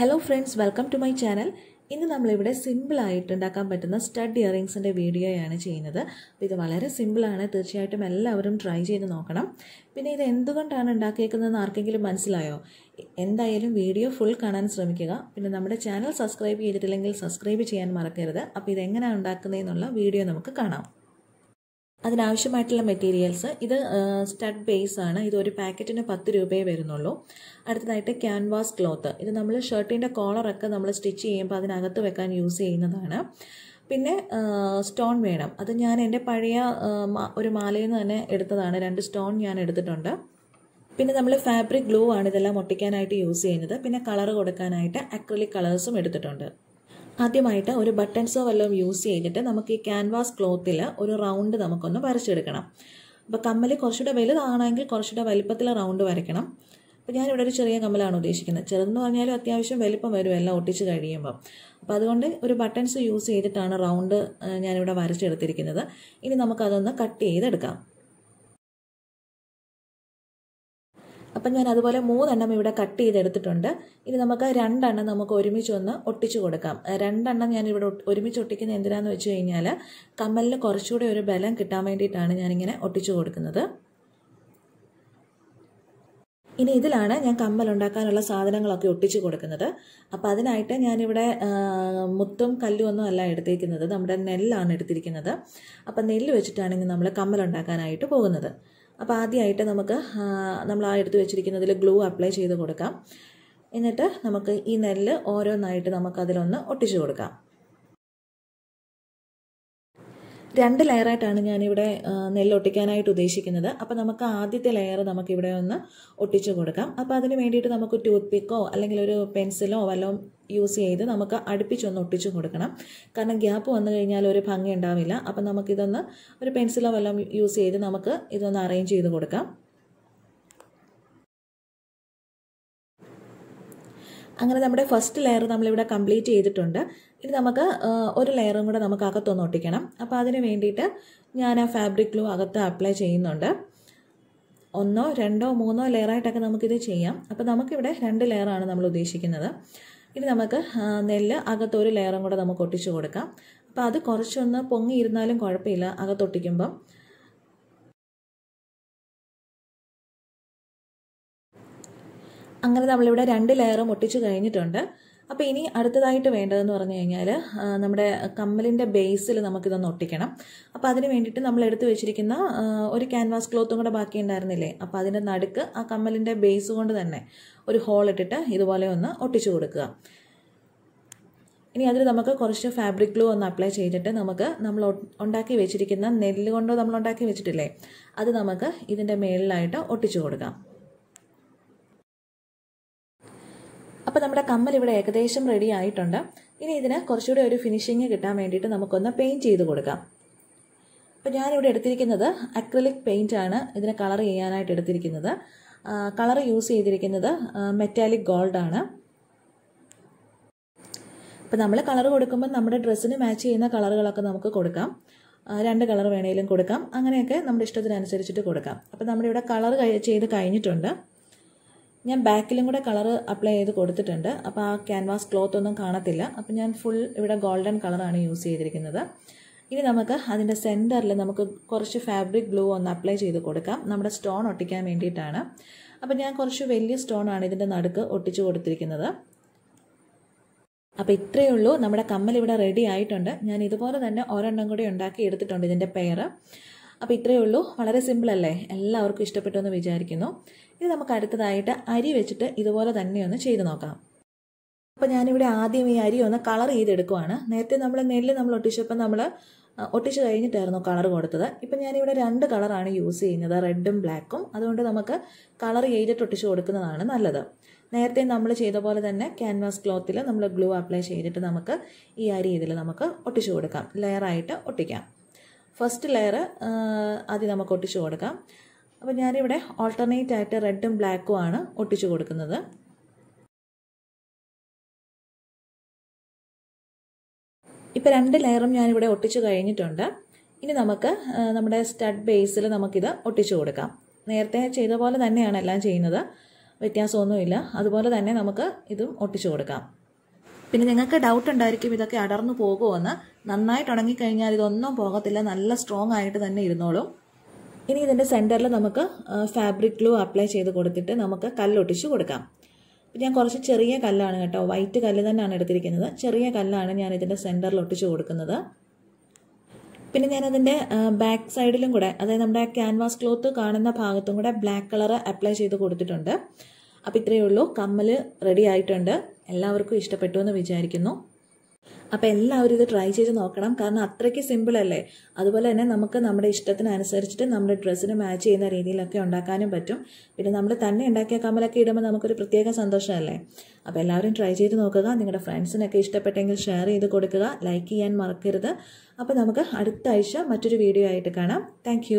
Hello friends, welcome to my channel. ഇന്ന് നമ്മൾ ഇവിടെ സിമ്പിൾ ആയിട്ട് ഉണ്ടാക്കാൻ പറ്റുന്ന സ്റ്റഡ് ഇയറിംഗ്സിന്റെ വീഡിയോ ആണ് ചെയ്യുന്നത്. അപ്പോൾ ഇത് വളരെ സിമ്പിൾ ആണ്, തീർച്ചയായിട്ടും എല്ലാവരും ട്രൈ ചെയ്ത് നോക്കണം. പിന്നെ ഇത് എന്തുകൊണ്ടാണ് ഉണ്ടാക്കിയേക്കുന്നതെന്ന് ആർക്കെങ്കിലും മനസ്സിലായോ? എന്തായാലും വീഡിയോ ഫുൾ കാണാൻ ശ്രമിക്കുക. പിന്നെ നമ്മുടെ ചാനൽ സബ്സ്ക്രൈബ് ചെയ്തിട്ടില്ലെങ്കിൽ സബ്സ്ക്രൈബ് ചെയ്യാൻ മറക്കരുത്. അപ്പോൾ ഇത് എങ്ങനെയാണ് ഉണ്ടാക്കുന്നതെന്നുള്ള വീഡിയോ നമുക്ക് കാണാം. അതിനാവശ്യമായിട്ടുള്ള മെറ്റീരിയൽസ്, ഇത് സ്റ്റഡ് ബേസ് ആണ്. ഇത് ഒരു പാക്കറ്റിന് 10 രൂപയേ വരുന്നുള്ളൂ. അടുത്തതായിട്ട് ക്യാൻവാസ് ക്ലോത്ത്, ഇത് നമ്മൾ ഷർട്ടിൻ്റെ കോളറൊക്കെ നമ്മൾ സ്റ്റിച്ച് ചെയ്യുമ്പോൾ അതിനകത്ത് വെക്കാൻ യൂസ് ചെയ്യുന്നതാണ്. പിന്നെ സ്റ്റോൺ വേണം. അത് ഞാൻ എൻ്റെ പഴയ ഒരു മാലയിൽ നിന്ന് തന്നെ എടുത്തതാണ്. 2 സ്റ്റോൺ ഞാൻ എടുത്തിട്ടുണ്ട്. പിന്നെ നമ്മൾ ഫാബ്രിക് ഗ്ലൂ ആണ് ഇതെല്ലാം ഒട്ടിക്കാനായിട്ട് യൂസ് ചെയ്യുന്നത്. പിന്നെ കളർ കൊടുക്കാനായിട്ട് അക്രിലിക് കളേഴ്സും എടുത്തിട്ടുണ്ട്. ആദ്യമായിട്ട് ഒരു ബട്ടൺസോ വല്ലതും യൂസ് ചെയ്തിട്ട് നമുക്ക് ഈ ക്യാൻവാസ് ക്ലോത്തിൽ ഒരു റൗണ്ട് നമുക്കൊന്ന് വരച്ചെടുക്കണം. അപ്പോൾ കമ്മൽ കുറച്ചുകൂടെ വലുതാണെങ്കിൽ കുറച്ചുകൂടെ വലിപ്പത്തിൽ റൗണ്ട് വരയ്ക്കണം. അപ്പോൾ ഞാനിവിടെ ഒരു ചെറിയ കമ്മലാണ് ഉദ്ദേശിക്കുന്നത്. ചെറുതെന്ന് പറഞ്ഞാലും അത്യാവശ്യം വലിപ്പം വരും എല്ലാം ഒട്ടിച്ച് കഴിയുമ്പോൾ. അപ്പോൾ അതുകൊണ്ട് ഒരു ബട്ടൺസ് യൂസ് ചെയ്തിട്ടാണ് റൗണ്ട് ഞാനിവിടെ വരച്ചെടുത്തിരിക്കുന്നത്. ഇനി നമുക്കതൊന്ന് കട്ട് ചെയ്തെടുക്കാം. അപ്പം ഞാൻ അതുപോലെ 3 എണ്ണം ഇവിടെ കട്ട് ചെയ്തെടുത്തിട്ടുണ്ട്. ഇനി നമുക്ക് 2 എണ്ണം നമുക്ക് ഒരുമിച്ചൊന്ന് ഒട്ടിച്ചു കൊടുക്കാം. 2 എണ്ണം ഞാനിവിടെ ഒരുമിച്ച് ഒട്ടിക്കുന്നത് എന്തിനാന്ന് വെച്ച് കഴിഞ്ഞാൽ കമ്മലിന് കുറച്ചുകൂടി ഒരു ബലം കിട്ടാൻ വേണ്ടിയിട്ടാണ് ഞാനിങ്ങനെ ഒട്ടിച്ചു കൊടുക്കുന്നത്. ഇനി ഇതിലാണ് ഞാൻ കമ്മൽ ഉണ്ടാക്കാനുള്ള സാധനങ്ങളൊക്കെ ഒട്ടിച്ചു കൊടുക്കുന്നത്. അപ്പം അതിനായിട്ട് ഞാനിവിടെ മുത്തും കല്ലും ഒന്നും അല്ല എടുത്തിരിക്കുന്നത്, നമ്മുടെ നെല്ലാണ് എടുത്തിരിക്കുന്നത്. അപ്പം നെല്ല് വെച്ചിട്ടാണെങ്കിൽ നമ്മൾ കമ്മൽ ഉണ്ടാക്കാനായിട്ട് പോകുന്നത്. അപ്പോൾ ആദ്യമായിട്ട് നമുക്ക് നമ്മൾ ആ എടുത്ത് വെച്ചിരിക്കുന്നതിൽ ഗ്ലൂ അപ്ലൈ ചെയ്ത് കൊടുക്കാം. എന്നിട്ട് നമുക്ക് ഈ നെല്ല് ഓരോന്നായിട്ട് നമുക്കതിലൊന്ന് ഒട്ടിച്ചു കൊടുക്കാം. 2 ലെയറായിട്ടാണ് ഞാനിവിടെ നെല്ല് ഒട്ടിക്കാനായിട്ട് ഉദ്ദേശിക്കുന്നത്. അപ്പോൾ നമുക്ക് ആദ്യത്തെ ലെയർ നമുക്കിവിടെ ഒന്ന് ഒട്ടിച്ചു കൊടുക്കാം. അപ്പോൾ അതിന് വേണ്ടിയിട്ട് നമുക്ക് ടൂത്ത് പിക്കോ അല്ലെങ്കിൽ ഒരു പെൻസിലോ വല്ലതും യൂസ് ചെയ്ത് നമുക്ക് അടുപ്പിച്ചൊന്ന് ഒട്ടിച്ചു കൊടുക്കണം. കാരണം ഗ്യാപ്പ് വന്നു കഴിഞ്ഞാൽ ഒരു ഭംഗി ഉണ്ടാവില്ല. അപ്പം നമുക്കിതൊന്ന് ഒരു പെൻസിലോ വല്ലതും യൂസ് ചെയ്ത് നമുക്ക് ഇതൊന്ന് അറേഞ്ച് ചെയ്ത് കൊടുക്കാം. അങ്ങനെ നമ്മുടെ ഫസ്റ്റ് ലെയർ നമ്മളിവിടെ കംപ്ലീറ്റ് ചെയ്തിട്ടുണ്ട്. ഇനി നമുക്ക് ഒരു ലെയറും കൂടെ നമുക്ക് അകത്തൊന്ന് ഒട്ടിക്കണം. അപ്പോൾ അതിന് വേണ്ടിയിട്ട് ഞാൻ ആ ഫാബ്രിക് ഗ്ലൂ അകത്ത് അപ്ലൈ ചെയ്യുന്നുണ്ട്. 1, 2, 3 ലെയറായിട്ടൊക്കെ നമുക്കിത് ചെയ്യാം. അപ്പോൾ നമുക്കിവിടെ 2 ലെയറാണ് നമ്മൾ ഉദ്ദേശിക്കുന്നത്. ഇനി നമുക്ക് നെല്ല് അകത്ത് ഒരു ലെയറും കൂടെ നമുക്ക് ഒട്ടിച്ചു കൊടുക്കാം. അപ്പോൾ അത് കുറച്ചൊന്ന് പൊങ്ങിയിരുന്നാലും കുഴപ്പമില്ല അകത്തൊട്ടിക്കുമ്പം. അങ്ങനെ നമ്മളിവിടെ 2 ലെയറും ഒട്ടിച്ചു കഴിഞ്ഞിട്ടുണ്ട്. അപ്പോൾ ഇനി അടുത്തതായിട്ട് വേണ്ടതെന്ന് പറഞ്ഞു കഴിഞ്ഞാൽ നമ്മുടെ കമ്മലിൻ്റെ ബേസിൽ നമുക്കിതൊന്ന് ഒട്ടിക്കണം. അപ്പോൾ അതിന് വേണ്ടിയിട്ട് നമ്മൾ എടുത്തു വെച്ചിരിക്കുന്ന ഒരു ക്യാൻവാസ് ക്ലോത്തും കൂടെ ബാക്കി ഉണ്ടായിരുന്നില്ലേ, അപ്പോൾ അതിൻ്റെ നടുക്ക് ആ കമ്മലിൻ്റെ ബേസ് കൊണ്ട് തന്നെ ഒരു ഹോൾ ഇട്ടിട്ട് ഇതുപോലെ ഒന്ന് ഒട്ടിച്ചു കൊടുക്കുക. ഇനി അതിൽ നമുക്ക് കുറച്ച് ഫാബ്രിക് ഗ്ലൂ ഒന്ന് അപ്ലൈ ചെയ്തിട്ട് നമുക്ക് നമ്മൾ ഉണ്ടാക്കി വെച്ചിരിക്കുന്ന നെല്ല് കൊണ്ടോ നമ്മൾ ഉണ്ടാക്കി വെച്ചിട്ടില്ലേ, അത് നമുക്ക് ഇതിൻ്റെ മേളിലായിട്ട് ഒട്ടിച്ചു കൊടുക്കാം. അപ്പോൾ നമ്മുടെ കമ്മൽ ഇവിടെ ഏകദേശം റെഡി ആയിട്ടുണ്ട്. ഇനി ഇതിന് കുറച്ചുകൂടി ഒരു ഫിനിഷിങ് കിട്ടാൻ വേണ്ടിയിട്ട് നമുക്കൊന്ന് പെയിൻറ്റ് ചെയ്ത് കൊടുക്കാം. അപ്പോൾ ഞാനിവിടെ എടുത്തിരിക്കുന്നത് അക്രിലിക് പെയിൻ്റ് ആണ് ഇതിന് കളർ ചെയ്യാനായിട്ട് എടുത്തിരിക്കുന്നത്. കളർ യൂസ് ചെയ്തിരിക്കുന്നത് മെറ്റാലിക് ഗോൾഡാണ്. അപ്പോൾ നമ്മൾ കളർ കൊടുക്കുമ്പോൾ നമ്മുടെ ഡ്രസ്സിന് മാച്ച് ചെയ്യുന്ന കളറുകളൊക്കെ നമുക്ക് കൊടുക്കാം. 2 കളർ വേണമെങ്കിലും കൊടുക്കാം. അങ്ങനെയൊക്കെ നമ്മുടെ ഇഷ്ടത്തിനനുസരിച്ചിട്ട് കൊടുക്കാം. അപ്പോൾ നമ്മളിവിടെ കളർ ചെയ്ത് കഴിഞ്ഞിട്ടുണ്ട്. ഞാൻ ബാക്കിലും കൂടെ കളർ അപ്ലൈ ചെയ്ത് കൊടുത്തിട്ടുണ്ട്. അപ്പോൾ ആ ക്യാൻവാസ് ക്ലോത്ത് ഒന്നും കാണത്തില്ല. അപ്പോൾ ഞാൻ ഫുൾ ഇവിടെ ഗോൾഡൻ കളറാണ് യൂസ് ചെയ്തിരിക്കുന്നത്. ഇനി നമുക്ക് അതിൻ്റെ സെൻറ്ററിൽ നമുക്ക് കുറച്ച് ഫാബ്രിക് ഗ്ലൂ ഒന്ന് അപ്ലൈ ചെയ്ത് കൊടുക്കാം. നമ്മുടെ സ്റ്റോൺ ഒട്ടിക്കാൻ വേണ്ടിയിട്ടാണ്. അപ്പോൾ ഞാൻ കുറച്ച് വലിയ സ്റ്റോണാണ് ഇതിൻ്റെ നടുക്ക് ഒട്ടിച്ചു കൊടുത്തിരിക്കുന്നത്. അപ്പോൾ ഇത്രയേ ഉള്ളൂ, നമ്മുടെ കമ്മൽ ഇവിടെ റെഡി ആയിട്ടുണ്ട്. ഞാൻ ഇതുപോലെ തന്നെ 1 എണ്ണം കൂടി ഉണ്ടാക്കി എടുത്തിട്ടുണ്ട് ഇതിൻ്റെ പെയർ. അപ്പോൾ ഇത്രയേ ഉള്ളൂ, വളരെ സിമ്പിളല്ലേ? എല്ലാവർക്കും ഇഷ്ടപ്പെട്ടു എന്ന് വിചാരിക്കുന്നു. ഇനി നമുക്ക് അടുത്തതായിട്ട് അരി വെച്ചിട്ട് ഇതുപോലെ തന്നെയൊന്ന് ചെയ്ത് നോക്കാം. അപ്പോൾ ഞാനിവിടെ ആദ്യം ഈ അരി ഒന്ന് കളർ ചെയ്തെടുക്കുവാണ്. നേരത്തെ നമ്മൾ നെല്ല് നമ്മൾ ഒട്ടിച്ചപ്പോൾ നമ്മൾ ഒട്ടിച്ച് കഴിഞ്ഞിട്ടായിരുന്നു കളർ കൊടുത്തത്. ഇപ്പം ഞാനിവിടെ 2 കളറാണ് യൂസ് ചെയ്യുന്നത്, റെഡും ബ്ലാക്കും. അതുകൊണ്ട് നമുക്ക് കളർ ചെയ്തിട്ട് ഒട്ടിച്ച് കൊടുക്കുന്നതാണ് നല്ലത്. നേരത്തെ നമ്മൾ ചെയ്ത പോലെ തന്നെ ക്യാൻവാസ് ക്ലോത്തിൽ നമ്മൾ ഗ്ലൂ അപ്ലൈ ചെയ്തിട്ട് നമുക്ക് ഈ അരി ഇതിൽ നമുക്ക് ഒട്ടിച്ചു കൊടുക്കാം. ലെയറായിട്ട് ഒട്ടിക്കാം. ഫസ്റ്റ് ലെയർ ആദ്യം നമുക്ക് ഒട്ടിച്ചു കൊടുക്കാം. അപ്പോൾ ഞാനിവിടെ ഓൾട്ടർനേറ്റ് ആയിട്ട് റെഡും ബ്ലാക്കും ആണ് ഒട്ടിച്ചു കൊടുക്കുന്നത്. ഇപ്പോൾ 2 ലെയറും ഞാനിവിടെ ഒട്ടിച്ചു കഴിഞ്ഞിട്ടുണ്ട്. ഇനി നമുക്ക് നമ്മുടെ സ്റ്റഡ് ബേസിൽ നമുക്കിത് ഒട്ടിച്ചു കൊടുക്കാം. നേരത്തെ ചെയ്ത പോലെ തന്നെയാണ് എല്ലാം ചെയ്യുന്നത്, വ്യത്യാസമൊന്നുമില്ല. അതുപോലെ തന്നെ നമുക്ക് ഇതും ഒട്ടിച്ചു കൊടുക്കാം. പിന്നെ നിങ്ങൾക്ക് ഡൗട്ട് ഉണ്ടായിരിക്കും ഇതൊക്കെ അടർന്നു പോകുമെന്ന്. നന്നായിട്ട് ഉണങ്ങിക്കഴിഞ്ഞാൽ ഇതൊന്നും പോകത്തില്ല, നല്ല സ്ട്രോങ് ആയിട്ട് തന്നെ ഇരുന്നോളും. ഇനി ഇതിൻ്റെ സെൻറ്ററിൽ നമുക്ക് ഫാബ്രിക് ഗ്ലൂ അപ്ലൈ ചെയ്ത് കൊടുത്തിട്ട് നമുക്ക് കല്ലൊട്ടിച്ച് കൊടുക്കാം. ഞാൻ കുറച്ച് ചെറിയ കല്ലാണ് കേട്ടോ, വൈറ്റ് കല്ല് തന്നെയാണ് എടുത്തിരിക്കുന്നത്. ചെറിയ കല്ലാണ് ഞാൻ ഇതിൻ്റെ സെൻറ്ററിൽ ഒട്ടിച്ച് കൊടുക്കുന്നത്. പിന്നെ ഞാനതിൻ്റെ ബാക്ക് സൈഡിലും കൂടെ, അതായത് നമ്മുടെ ക്യാൻവാസ് ക്ലോത്ത് കാണുന്ന ഭാഗത്തും കൂടെ ബ്ലാക്ക് കളർ അപ്ലൈ ചെയ്ത് കൊടുത്തിട്ടുണ്ട്. അപ്പോൾ ഇത്രയേ ഉള്ളൂ, കമ്മൽ റെഡി ആയിട്ടുണ്ട്. എല്ലാവർക്കും ഇഷ്ടപ്പെട്ടു എന്ന് വിചാരിക്കുന്നു. അപ്പോൾ എല്ലാവരും ഇത് ട്രൈ ചെയ്ത് നോക്കണം, കാരണം അത്രയ്ക്ക് സിമ്പിളല്ലേ. അതുപോലെ തന്നെ നമുക്ക് നമ്മുടെ ഇഷ്ടത്തിനനുസരിച്ചിട്ട് നമ്മുടെ ഡ്രസ്സിന് മാച്ച് ചെയ്യുന്ന രീതിയിലൊക്കെ ഉണ്ടാക്കാനും പറ്റും. പിന്നെ നമ്മൾ തന്നെ ഉണ്ടാക്കിയ കമ്മലൊക്കെ ഇടുമ്പോൾ നമുക്കൊരു പ്രത്യേക സന്തോഷമല്ലേ. അപ്പോൾ എല്ലാവരും ട്രൈ ചെയ്ത് നോക്കുക. നിങ്ങളുടെ ഫ്രണ്ട്സിനൊക്കെ ഇഷ്ടപ്പെട്ടെങ്കിൽ ഷെയർ ചെയ്ത് കൊടുക്കുക, ലൈക്ക് ചെയ്യാൻ മറക്കരുത്. അപ്പോൾ നമുക്ക് അടുത്ത ആഴ്ച മറ്റൊരു വീഡിയോ ആയിട്ട് കാണാം. താങ്ക്